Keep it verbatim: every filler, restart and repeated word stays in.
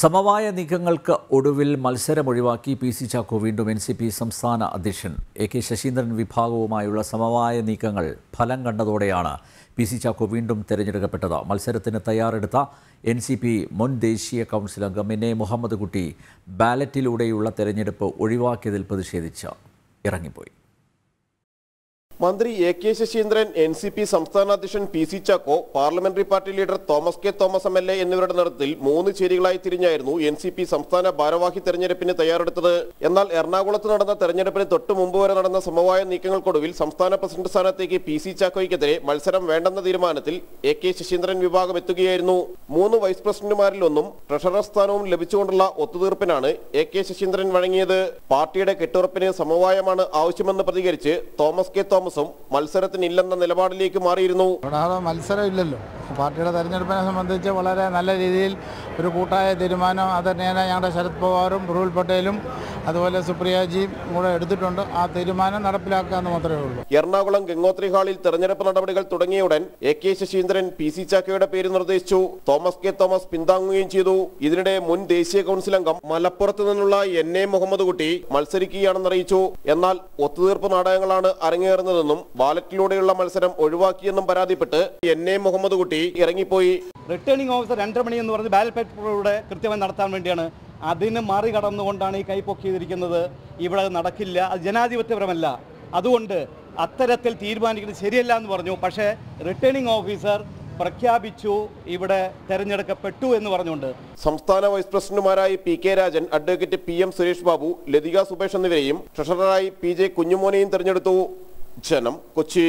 സമവായ നീക്കങ്ങൾക്ക് ഒടുവിൽ മത്സരമൊഴിവാക്കി P C Chacko വീണ്ടും എൻ സി പി സംസ്ഥാന അധ്യക്ഷൻ. എ കെ ശശീന്ദ്രൻ വിഭാഗവുമായുള്ള സമവായ നീക്കങ്ങൾ ഫലം കണ്ടതോടെയാണ് പി സി ചാക്കോ വീണ്ടും തിരഞ്ഞെടുക്കപ്പെട്ടത്. മത്സരത്തിന് തയ്യാറെടുത്ത എൻ സി പി മുൻ ദേശീയ കൗൺസിൽ അംഗം എൻ എ മുഹമ്മദ് കുട്ടി ബാലറ്റിലൂടെയുള്ള തെരഞ്ഞെടുപ്പ് ഒഴിവാക്കിയതിൽ പ്രതിഷേധിച്ച് ഇറങ്ങിപ്പോയി. മന്ത്രി A K Saseendran, N C P സംസ്ഥാന അധ്യക്ഷൻ P C Chacko, parliamentary party leader Thomas K Thomas M L A എന്നിവരുടെ നേതൃത്വത്തിൽ മൂന്ന് ചേരികളായി തിരിഞ്ഞായിരുന്നു എൻ സി പി സംസ്ഥാന ഭാരവാഹി തെരഞ്ഞെടുപ്പിന് തയ്യാറെടുത്തത്. എന്നാൽ എറണാകുളത്ത് നടന്ന തെരഞ്ഞെടുപ്പിന് തൊട്ടു മുമ്പ് വരെ നടന്ന സമവായ നീക്കങ്ങൾക്കൊടുവിൽ സംസ്ഥാന പ്രസിഡന്റ് സ്ഥാനത്തേക്ക് പി സി ചാക്കോയ്ക്കെതിരെ മത്സരം വേണ്ടെന്ന തീരുമാനത്തിൽ എ കെ ശശീന്ദ്രൻ വിഭാഗം എത്തുകയായിരുന്നു. മൂന്ന് വൈസ് പ്രസിഡന്റുമാരിലൊന്നും ട്രഷറർ സ്ഥാനവും ലഭിച്ചുകൊണ്ടുള്ള ഒത്തുതീർപ്പിനാണ് എ കെ ശശീന്ദ്രൻ വഴങ്ങിയത്. പാർട്ടിയുടെ കെട്ടുറപ്പിന് സമവായമാണ് ആവശ്യമെന്ന് പ്രതികരിച്ച് തോമസ് കെ തോമസ് മത്സരത്തിനില്ലെന്ന നിലപാടിലേക്ക് മാറിയിരുന്നു. മത്സരം ഇല്ലല്ലോ. പാർട്ടിയുടെ തെരഞ്ഞെടുപ്പിനെ സംബന്ധിച്ച് വളരെ നല്ല രീതിയിൽ ഒരു കൂട്ടായ തീരുമാനം അത് തന്നെയാണ് ഞങ്ങളുടെ ശരത് പവാറും ഉരുൾ പട്ടേലും അതുപോലെ സുപ്രിയാജിയും കൂടെ എടുത്തിട്ടുണ്ട്. ആ തീരുമാനം നടപ്പിലാക്കുക എന്ന് മാത്രമേ ഉള്ളൂ. എറണാകുളം ഗംഗോത്രി ഹാളിൽ തെരഞ്ഞെടുപ്പ് നടപടികൾ തുടങ്ങിയ ഉടൻ A K Saseendran P C ചാക്കോയുടെ പേര് നിർദ്ദേശിച്ചു. തോമസ് കെ തോമസ് പിന്താങ്ങുകയും ചെയ്തു. ഇതിനിടെ മുൻ ദേശീയ കൗൺസിൽ അംഗം മലപ്പുറത്ത് നിന്നുള്ള എൻ എ മുഹമ്മദ് കുട്ടി മത്സരിക്കുകയാണെന്ന് അറിയിച്ചു. എന്നാൽ ഒത്തുതീർപ്പ് നാടകങ്ങളാണ് അരങ്ങേറുന്നതെന്നും ബാലറ്റിലൂടെയുള്ള മത്സരം ഒഴിവാക്കിയെന്നും പരാതിപ്പെട്ട് എൻ എ മുഹമ്മദ് കുട്ടി ഇറങ്ങിപ്പോയി. റിട്ടേണിംഗ് ഓഫീസർ രണ്ടര മണി എന്ന് പറഞ്ഞ് ബാലറ്റ് പേപ്പറിലൂടെ കൃത്യമായി നടത്താൻ വേണ്ടിയാണ്. അതിന് മറികടന്നുകൊണ്ടാണ് ഈ കൈപ്പൊക്കിയിരിക്കുന്നത്. ഇവിടെ നടക്കില്ല, അത് ജനാധിപത്യപരമല്ല. അതുകൊണ്ട് അത്തരത്തിൽ തീരുമാനിക്കുന്നത് ശരിയല്ല എന്ന് പറഞ്ഞു. പക്ഷേ റിട്ടേണിംഗ് ഓഫീസർ പ്രഖ്യാപിച്ചു ഇവിടെ തെരഞ്ഞെടുക്കപ്പെട്ടു എന്ന് പറഞ്ഞുകൊണ്ട്. സംസ്ഥാന വൈസ് പ്രസിഡന്റുമാരായി P K Rajan, advocate P M Suresh Babu, Lathika Subesh എന്നിവരെയും ട്രഷററായി പി ജെ കുഞ്ഞുമോനെയും തെരഞ്ഞെടുത്തു. ജനം, കൊച്ചി.